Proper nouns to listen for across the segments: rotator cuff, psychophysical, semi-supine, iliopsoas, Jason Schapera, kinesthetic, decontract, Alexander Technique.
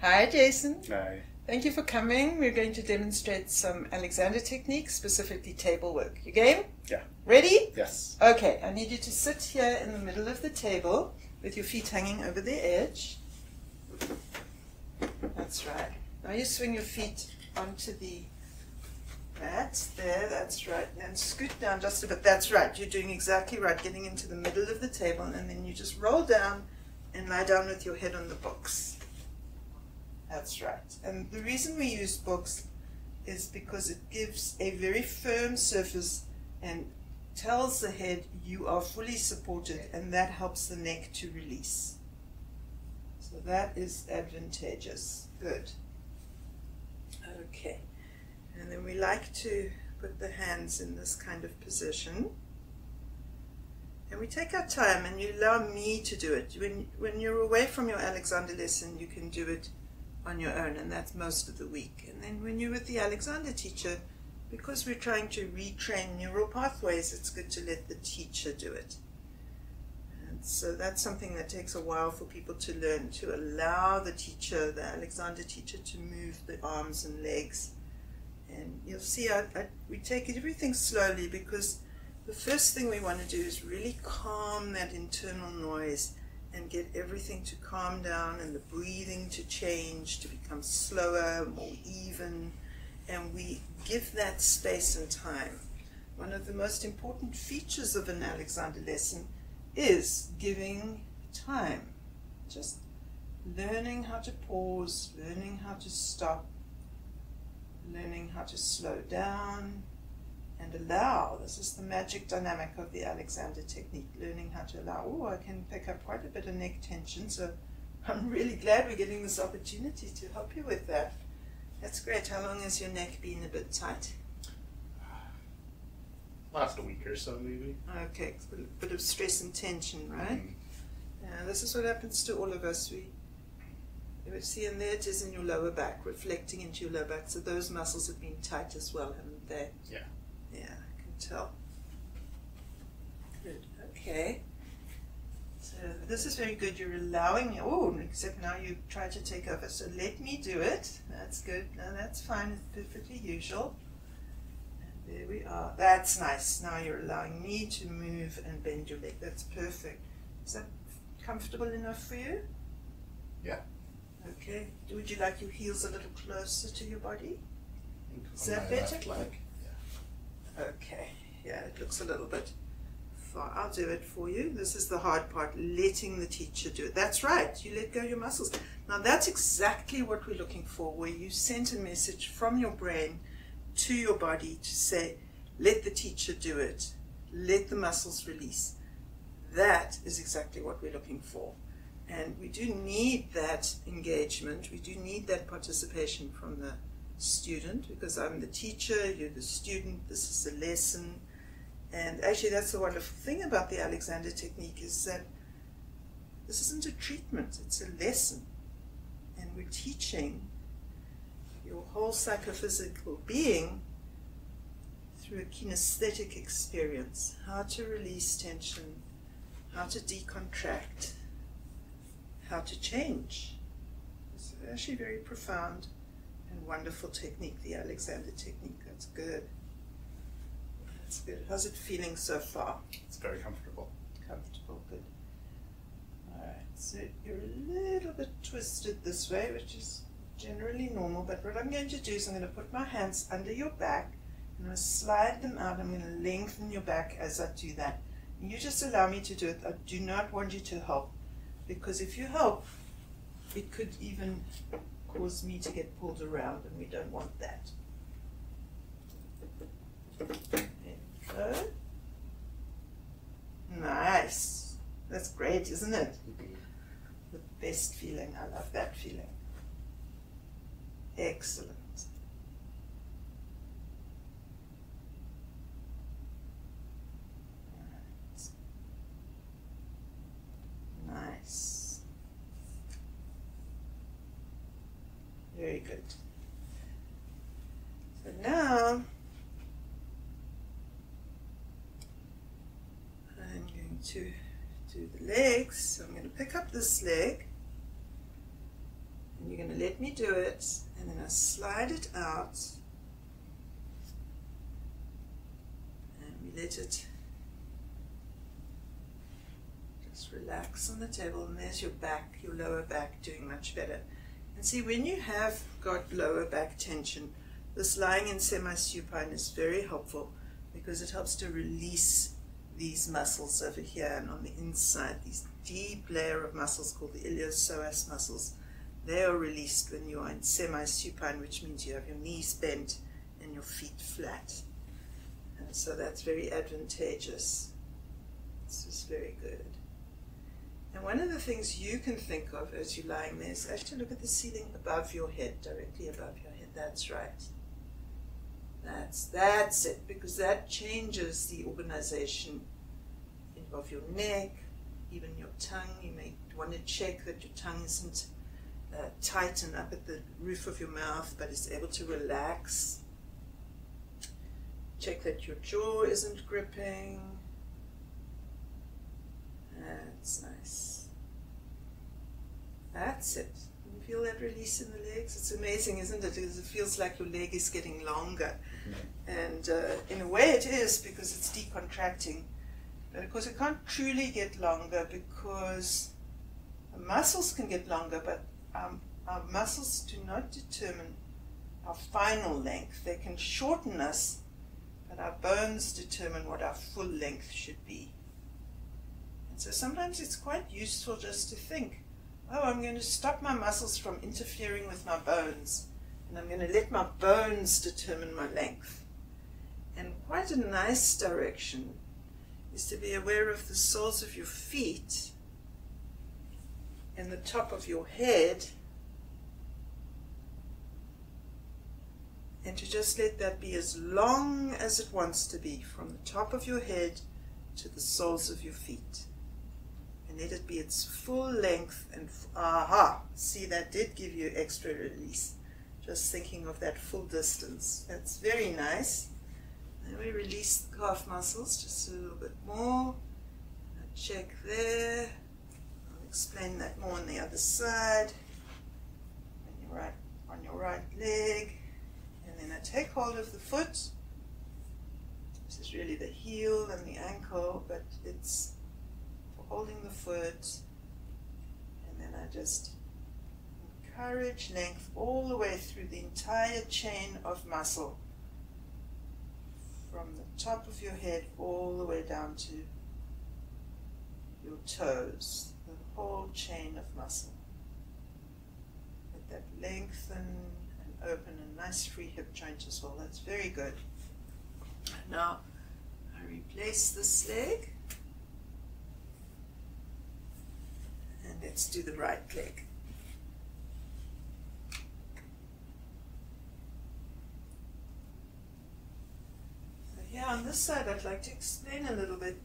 Hi Jason. Hi. Thank you for coming. We're going to demonstrate some Alexander technique, specifically table work. You game? Yeah. Ready? Yes. Okay, I need you to sit here in the middle of the table with your feet hanging over the edge. That's right. Now you swing your feet onto the mat there, that's right, and scoot down just a bit, that's right, you're doing exactly right, getting into the middle of the table, and then you just roll down and lie down with your head on the books. That's right. And the reason we use books is because it gives a very firm surface and tells the head you are fully supported, and that helps the neck to release. So that is advantageous. Good. Okay. And then we like to put the hands in this kind of position. And we take our time, and you allow me to do it. When you're away from your Alexander lesson, you can do it on your own, and that's most of the week. And then when you're with the Alexander teacher, because we're trying to retrain neural pathways, it's good to let the teacher do it. And so that's something that takes a while for people to learn, to allow the teacher, the Alexander teacher, to move the arms and legs. And you'll see we take everything slowly, because the first thing we want to do is really calm that internal noise and get everything to calm down and the breathing to change, to become slower, more even, and we give that space and time. One of the most important features of an Alexander lesson is giving time. Just learning how to pause, learning how to stop, learning how to slow down and allow. This is the magic dynamic of the Alexander technique, learning how to allow. Oh, I can pick up quite a bit of neck tension, so I'm really glad we're getting this opportunity to help you with that. That's great. How long has your neck been a bit tight? Last week or so, maybe. Okay, a bit of stress and tension, right? Now, this is what happens to all of us. See, and there it is in your lower back, reflecting into your lower back, so those muscles have been tight as well, haven't they? Yeah. Yeah, I can tell. Good, okay. So this is very good, you're allowing, oh, except now you try to take over, so let me do it. That's good, no, that's fine, it's perfectly usual. And there we are, that's nice. Now you're allowing me to move and bend your leg, that's perfect. Is that comfortable enough for you? Yeah. Okay, would you like your heels a little closer to your body? Is that better? Left leg. Yeah. Okay, yeah, it looks a little bit far. I'll do it for you. This is the hard part, letting the teacher do it. That's right, you let go of your muscles. Now that's exactly what we're looking for, where you send a message from your brain to your body to say, let the teacher do it, let the muscles release. That is exactly what we're looking for. And we do need that engagement, we do need that participation from the student, because I'm the teacher, you're the student, this is the lesson. And actually that's the wonderful thing about the Alexander technique, is that this isn't a treatment, it's a lesson. And we're teaching your whole psychophysical being through a kinesthetic experience, how to release tension, how to decontract, how to change. It's actually a very profound and wonderful technique, the Alexander technique. That's good. That's good. How's it feeling so far? It's very comfortable. Comfortable, good. All right, so you're a little bit twisted this way, which is generally normal, but what I'm going to do is I'm going to put my hands under your back and I'm going to slide them out. I'm going to lengthen your back as I do that. And you just allow me to do it. I do not want you to help, because if you help, it could even cause me to get pulled around, and we don't want that. There we go. Nice. That's great, isn't it? The best feeling. I love that feeling. Excellent. Nice. Very good. So now I'm going to do the legs. So I'm going to pick up this leg and you're going to let me do it, and then I slide it out, and we let it just relax on the table, and there's your back, your lower back doing much better. And see, when you have got lower back tension, this lying in semi-supine is very helpful because it helps to release these muscles over here and on the inside, these deep layer of muscles called the iliopsoas muscles. They are released when you are in semi-supine, which means you have your knees bent and your feet flat. And so that's very advantageous. This is very good. And one of the things you can think of as you're lying there is actually look at the ceiling above your head, directly above your head. That's right. That's it, because that changes the organization of your neck, even your tongue. You may want to check that your tongue isn't tight and up at the roof of your mouth, but it's able to relax. Check that your jaw isn't gripping. That's nice. That's it. You feel that release in the legs? It's amazing, isn't it? Because it feels like your leg is getting longer. And in a way it is, because it's decontracting. But of course it can't truly get longer, because the muscles can get longer, but our muscles do not determine our final length. They can shorten us, but our bones determine what our full length should be. And so sometimes it's quite useful just to think, oh, I'm going to stop my muscles from interfering with my bones, and I'm going to let my bones determine my length. And quite a nice direction is to be aware of the soles of your feet and the top of your head, and to just let that be as long as it wants to be, from the top of your head to the soles of your feet. And let it be its full length. And aha, see, that did give you extra release, just thinking of that full distance. That's very nice. Then we release the calf muscles just a little bit more. Check there. I'll explain that more on the other side. And you're right on your right leg. And then I take hold of the foot. This is really the heel and the ankle, but it's holding the foot, and then I just encourage length all the way through the entire chain of muscle, from the top of your head all the way down to your toes, the whole chain of muscle. Let that lengthen and open, a nice free hip joint as well. That's very good. Now I replace this leg. Let's do the right leg. So here on this side, I'd like to explain a little bit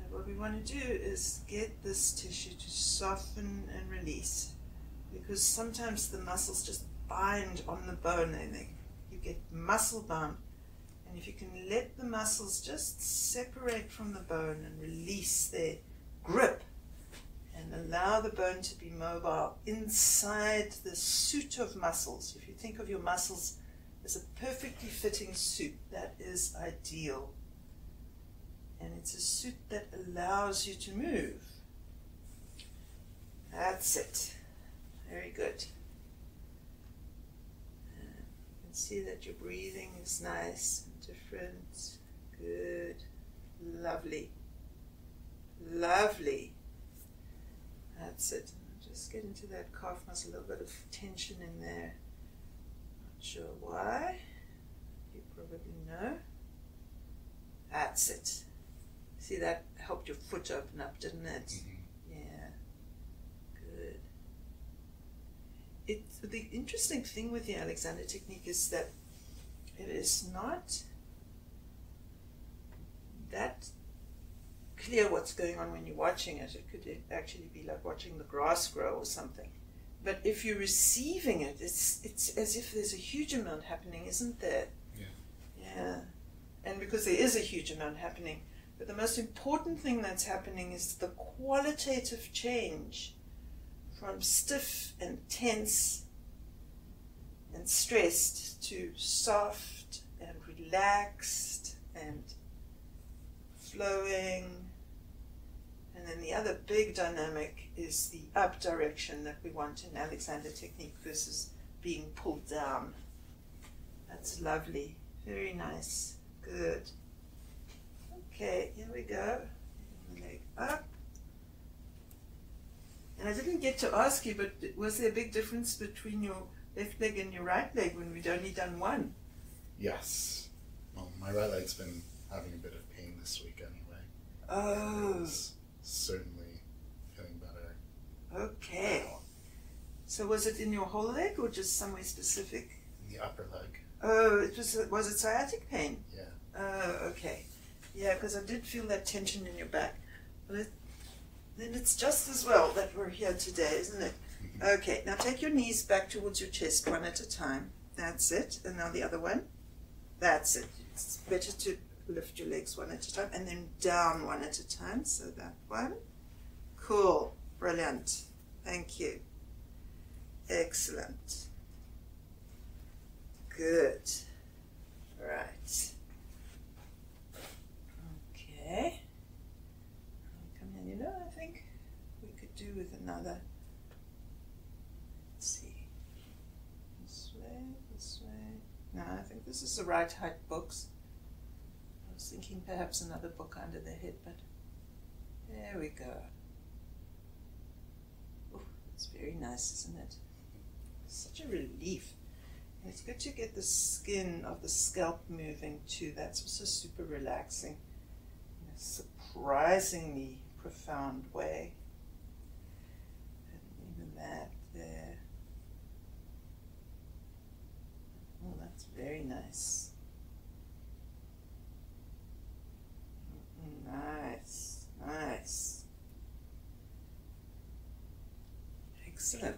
that what we want to do is get this tissue to soften and release, because sometimes the muscles just bind on the bone and you get muscle bound. And if you can let the muscles just separate from the bone and release their grip, and allow the bone to be mobile inside the suit of muscles. If you think of your muscles as a perfectly fitting suit, that is ideal. And it's a suit that allows you to move. That's it. Very good. And you can see that your breathing is nice and different. Good. Lovely. Lovely. That's it. Just get into that calf muscle, a little bit of tension in there. Not sure why. You probably know. That's it. See, that helped your foot open up, didn't it? Mm-hmm. Yeah. Good. The interesting thing with the Alexander technique is that it is not that clear what's going on when you're watching it. It could actually be like watching the grass grow or something. But if you're receiving it, it's as if there's a huge amount happening, isn't there? Yeah. Yeah. And because there is a huge amount happening, but the most important thing that's happening is the qualitative change from stiff and tense and stressed to soft and relaxed and flowing. And then the other big dynamic is the up direction that we want in Alexander Technique versus being pulled down. That's lovely. Very nice. Good. Okay, here we go. Leg up. And I didn't get to ask you, but was there a big difference between your left leg and your right leg when we'd only done one? Yes. Well, my right leg's been having a bit of pain this week anyway. Oh. It's certainly feeling better. Okay. Wow. So was it in your whole leg or just somewhere specific? In the upper leg. Oh, it was it sciatic pain? Yeah. Oh, okay. Yeah, because I did feel that tension in your back. But then it's just as well that we're here today, isn't it? Okay, now take your knees back towards your chest one at a time. That's it. And now the other one. That's it. It's better to lift your legs one at a time and then down one at a time. So that one. Cool. Brilliant. Thank you. Excellent. Good. Right. Okay. Come in, you know, I think we could do with another. Let's see. This way. No, I think this is the right height books. I was thinking perhaps another book under the head, but there we go. Oh, it's very nice, isn't it? Such a relief. It's good to get the skin of the scalp moving too. That's also super relaxing in a surprisingly profound way. And even that there. Oh, that's very nice. Nice, nice. Excellent.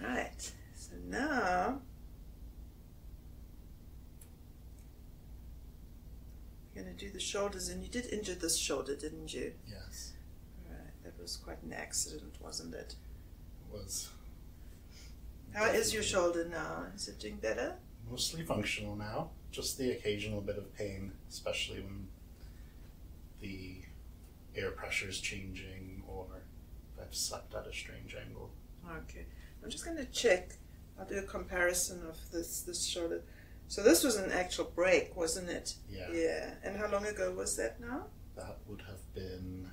All right. So now, we're going to do the shoulders, and you did injure this shoulder, didn't you? Yes. All right, that was quite an accident, wasn't it? It was. How is your shoulder now? Is it doing better? Mostly functional now, just the occasional bit of pain, especially when the air pressure is changing or if I've slept at a strange angle. Okay, I'm just going to check. I'll do a comparison of this shoulder. So this was an actual break, wasn't it? Yeah. Yeah. And how long ago was that now? That would have been,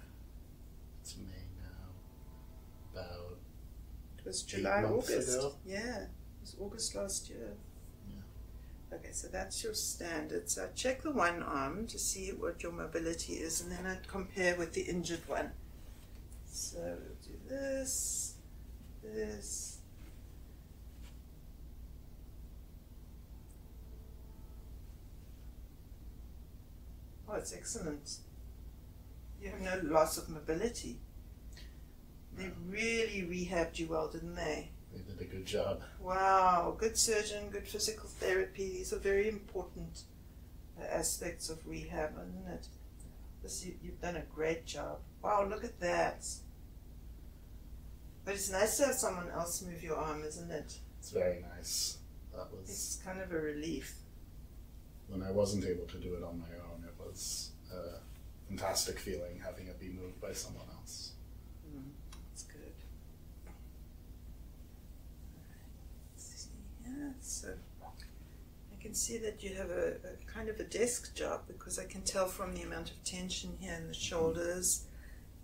it's May now, about it was July, August. Ago. Yeah. It was August last year. Yeah. Okay, so that's your standard. So I check the one arm to see what your mobility is, and then I'd compare with the injured one. So we'll do this, this. Oh, it's excellent. You have no loss of mobility. They really rehabbed you well, didn't they? They did a good job. Wow, good surgeon, good physical therapy. These are very important aspects of rehab, isn't it? This, you've done a great job. Wow, look at that. But it's nice to have someone else move your arm, isn't it? It's very nice. That was. It's kind of a relief. When I wasn't able to do it on my own, it was a fantastic feeling having it be moved by someone else. Mm, that's good. All right. Let's see. Yeah, so I can see that you have a kind of a desk job, because I can tell from the amount of tension here in the shoulders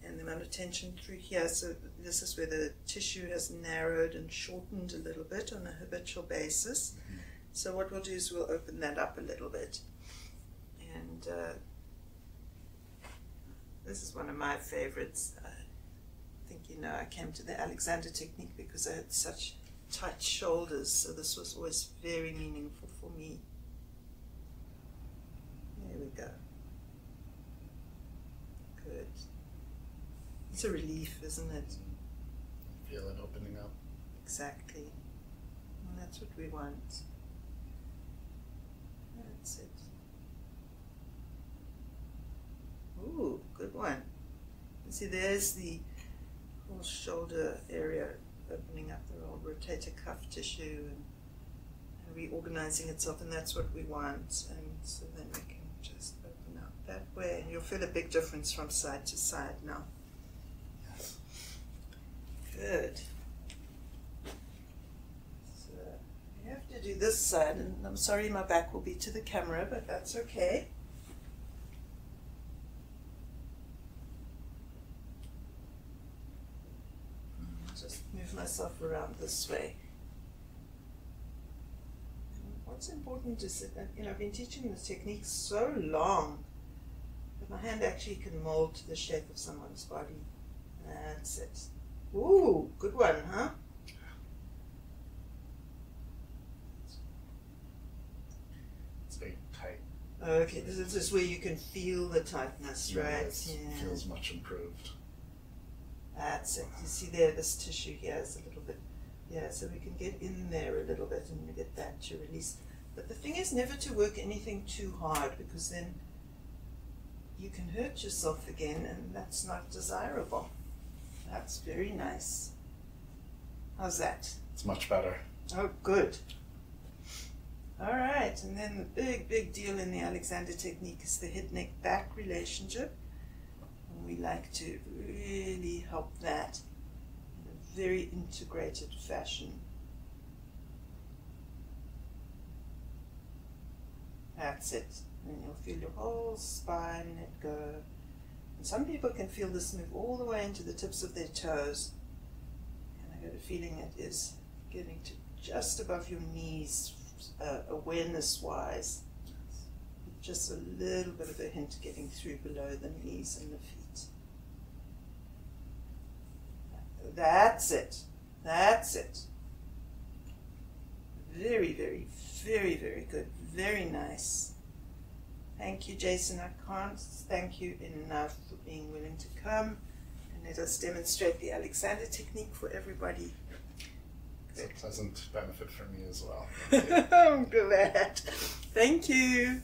and the amount of tension through here. So this is where the tissue has narrowed and shortened a little bit on a habitual basis. Mm-hmm. So what we'll do is we'll open that up a little bit. And this is one of my favorites. I think, you know, I came to the Alexander Technique because I had such tight shoulders, so this was always very meaningful for me. There we go. Good. It's a relief, isn't it? I feel it opening up. Exactly. And that's what we want. That's it. Ooh, good one. You see, there's the whole shoulder area, opening up the whole rotator cuff tissue and reorganizing itself, and that's what we want. And so then we can just open up that way, and you'll feel a big difference from side to side now. Good. So you have to do this side, and I'm sorry my back will be to the camera, but that's okay. Move myself around this way. And what's important is that, you know, I've been teaching this technique so long that my hand actually can mold to the shape of someone's body. That's it. Ooh, good one, huh? It's very tight. Okay, this is where you can feel the tightness, yeah, right? It feels much improved. That's it. You see there, this tissue here is a little bit, yeah, so we can get in there a little bit and we get that to release. But the thing is never to work anything too hard, because then you can hurt yourself again, and that's not desirable. That's very nice. How's that? It's much better. Oh, good. All right, and then the big deal in the Alexander Technique is the head-neck-back relationship. We like to really help that in a very integrated fashion. That's it. And you'll feel your whole spine let go. And some people can feel this move all the way into the tips of their toes. And I got a feeling it is getting to just above your knees, awareness-wise. Just a little bit of a hint getting through below the knees and the feet. That's it. That's it. Very, very, very, very good. Very nice. Thank you, Jason. I can't thank you enough for being willing to come and let us demonstrate the Alexander Technique for everybody. It's a pleasant benefit for me as well. I'm glad. Thank you.